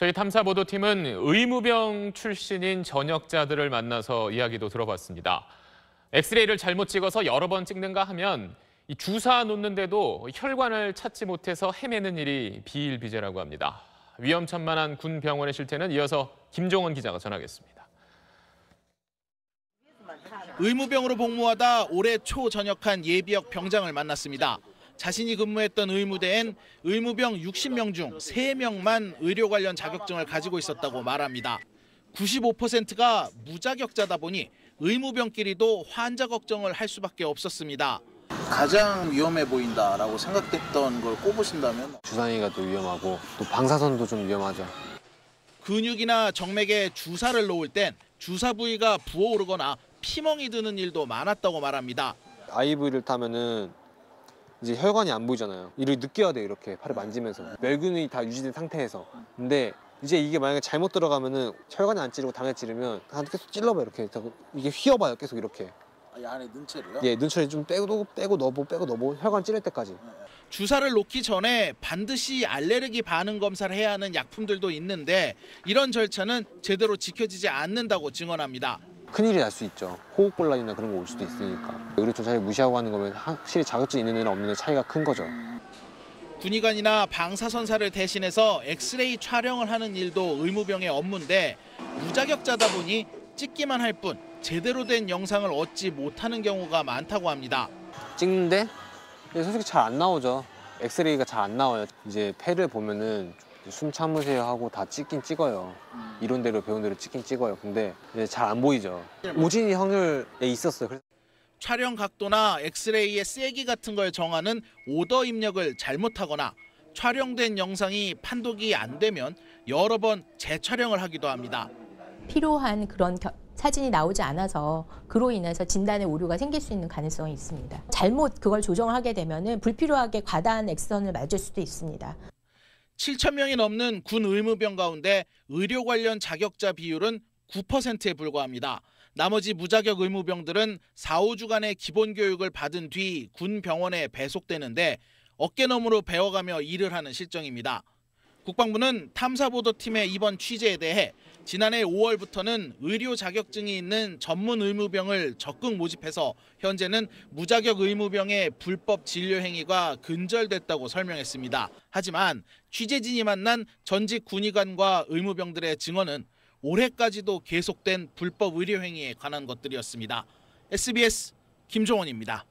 저희 탐사보도팀은 의무병 출신인 전역자들을 만나서 이야기도 들어봤습니다. 엑스레이를 잘못 찍어서 여러 번 찍는가 하면 이 주사 놓는데도 혈관을 찾지 못해서 헤매는 일이 비일비재라고 합니다. 위험천만한 군 병원의 실태는 이어서 김종원 기자가 전하겠습니다. 의무병으로 복무하다 올해 초 전역한 예비역 병장을 만났습니다. 자신이 근무했던 의무대엔 의무병 60명 중 3명만 의료 관련 자격증을 가지고 있었다고 말합니다. 95%가 무자격자다 보니 의무병끼리도 환자 걱정을 할 수밖에 없었습니다. 가장 위험해 보인다라고 생각됐던 걸 꼽으신다면? 주사위가 또 위험하고 또 방사선도 좀 위험하죠. 근육이나 정맥에 주사를 놓을 땐 주사 부위가 부어오르거나 피멍이 드는 일도 많았다고 말합니다. IV를 타면은 이제 혈관이 안 보이잖아요. 이를 느껴야 돼, 이렇게 팔을 만지면서. 멸균이 다 유지된 상태에서. 근데 이제 이게 만약에 잘못 들어가면은 혈관이 안 찌르고 당에 찌르면 계속 찔러봐, 이렇게. 이게 휘어봐요, 계속 이렇게. 이 안에 눈체를요? 예, 눈체를 좀 빼고 넣고 혈관 찌를 때까지. 주사를 놓기 전에 반드시 알레르기 반응 검사를 해야 하는 약품들도 있는데 이런 절차는 제대로 지켜지지 않는다고 증언합니다. 큰일이 날 수 있죠. 호흡곤란이나 그런 거 올 수도 있으니까. 의료 절차를 무시하고 하는 거면 확실히 자격증 있는 애랑 없는 애 차이가 큰 거죠. 군의관이나 방사선사를 대신해서 엑스레이 촬영을 하는 일도 의무병의 업무인데 무자격자다 보니 찍기만 할 뿐 제대로 된 영상을 얻지 못하는 경우가 많다고 합니다. 찍는데 솔직히 잘 안 나오죠. 엑스레이가 잘 안 나와요. 이제 폐를 보면은 숨 참으세요 하고 다 찍긴 찍어요. 이론대로 배운 대로 찍긴 찍어요. 근데 잘 안 보이죠. 오진이 확률에 있었어요. 그래서 촬영 각도나 엑스레이의 세기 같은 걸 정하는 오더 입력을 잘못하거나 촬영된 영상이 판독이 안 되면 여러 번 재촬영을 하기도 합니다. 필요한 그런 사진이 나오지 않아서 그로 인해서 진단의 오류가 생길 수 있는 가능성이 있습니다. 잘못 그걸 조정하게 되면 불필요하게 과다한 엑스선을 맞을 수도 있습니다. 7,000명이 넘는 군 의무병 가운데 의료 관련 자격자 비율은 9%에 불과합니다. 나머지 무자격 의무병들은 4, 5주간의 기본 교육을 받은 뒤 군 병원에 배속되는데 어깨너머로 배워가며 일을 하는 실정입니다. 국방부는 탐사보도팀의 이번 취재에 대해 지난해 5월부터는 의료 자격증이 있는 전문 의무병을 적극 모집해서 현재는 무자격 의무병의 불법 진료 행위가 근절됐다고 설명했습니다. 하지만 취재진이 만난 전직 군의관과 의무병들의 증언은 올해까지도 계속된 불법 의료 행위에 관한 것들이었습니다. SBS 김종원입니다.